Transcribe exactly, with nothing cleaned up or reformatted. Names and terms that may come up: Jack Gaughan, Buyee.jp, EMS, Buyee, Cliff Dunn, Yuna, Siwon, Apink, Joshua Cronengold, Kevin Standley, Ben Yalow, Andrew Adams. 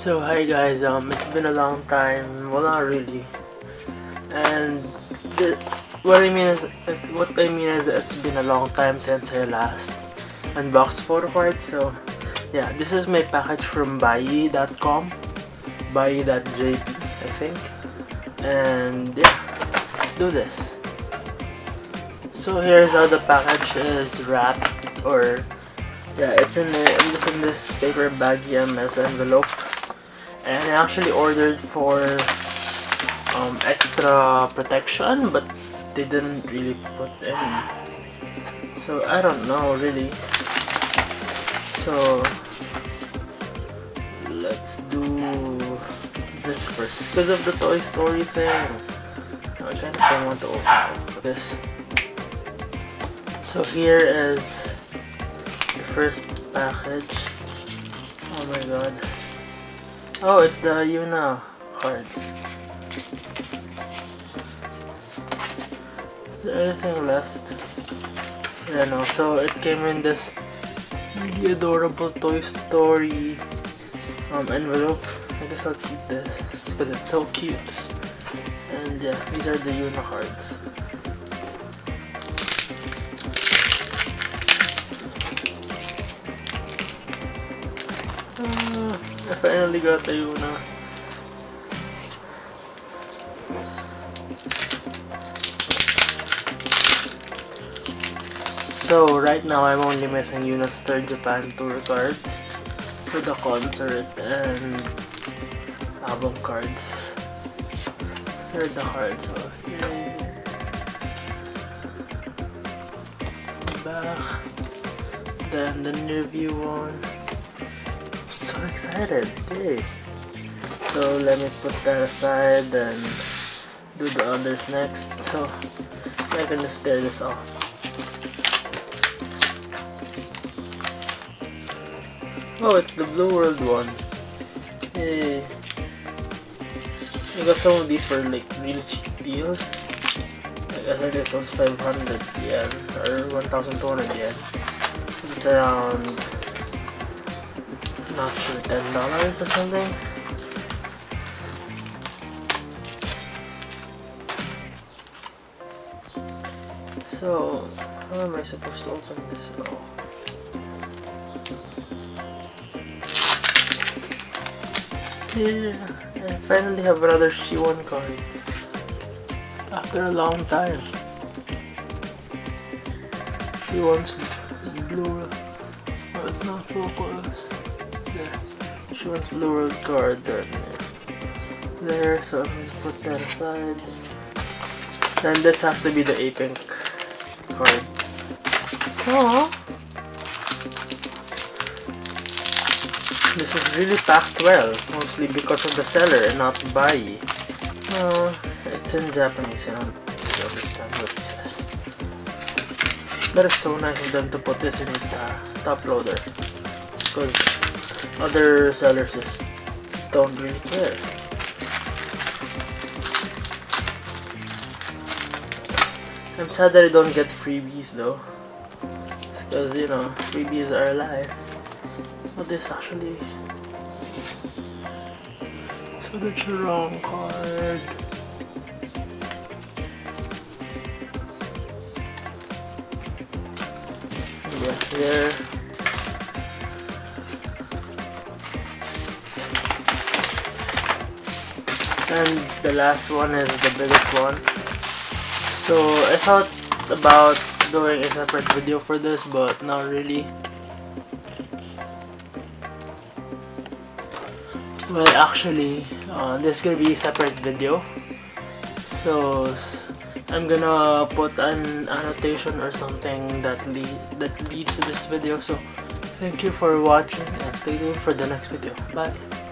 So hi guys, um, it's been a long time. Well, not really. And the, what I mean is, what I mean is, it's been a long time since I last unboxed photo parts. So yeah, this is my package from Buyee dot com, Buyee dot J P, I think. And yeah, let's do this. So here's how the package is wrapped, or yeah, it's in the, it's in this paper bag E M S envelope. And I actually ordered for um, extra protection, but they didn't really put any. So I don't know really. So let's do this first. Because of the Toy Story thing, I kind of don't want to open this. So here is the first package. Oh my god. Oh, it's the Yuna cards. Is there anything left? I don't know. So it came in this really adorable Toy Story um, envelope. I guess I'll keep this because it's so cute. And yeah, these are the Yuna cards. Uh, I finally got the Yuna. So right now I'm only missing Yuna's third Japan tour cards for the concert and album cards. Here are the cards. So here, back, then the new view one. So excited, hey. So let me put that aside and do the others next. So I'm gonna tear this off. Oh, it's the Blue World one. Hey, I got some of these for like really cheap deals. Like I heard it was five hundred yen or one thousand two hundred yen. It's around, not sure, ten dollars or something. So, how am I supposed to open this now? Yeah, I finally have another Siwon card after a long time. Siwon's blue. Oh, it's not focused. She wants Blue World card there. there, so I'm gonna put that aside. Then this has to be the Apink card. Oh, this is really packed well, mostly because of the seller and not Buyee. Uh, it's in Japanese, I don't understand what it says. But it's so nice of them to put this in the top loader, because other sellers just don't really care. I'm sad that I don't get freebies though, because you know, freebies are alive. But this actually, so that's your wrong card. Yeah, here. And the last one is the biggest one. So I thought about doing a separate video for this, but not really. Well, actually, uh, this is gonna be a separate video. So I'm gonna put an annotation or something that le that leads to this video. So thank you for watching and stay tuned for the next video. Bye.